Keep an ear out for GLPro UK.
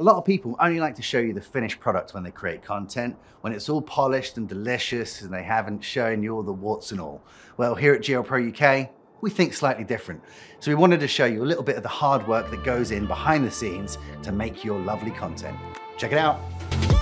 A lot of people only like to show you the finished product when they create content, when it's all polished and delicious and they haven't shown you all the warts and all. Well, here at GLPro UK, we think slightly different. So we wanted to show you a little bit of the hard work that goes in behind the scenes to make your lovely content. Check it out.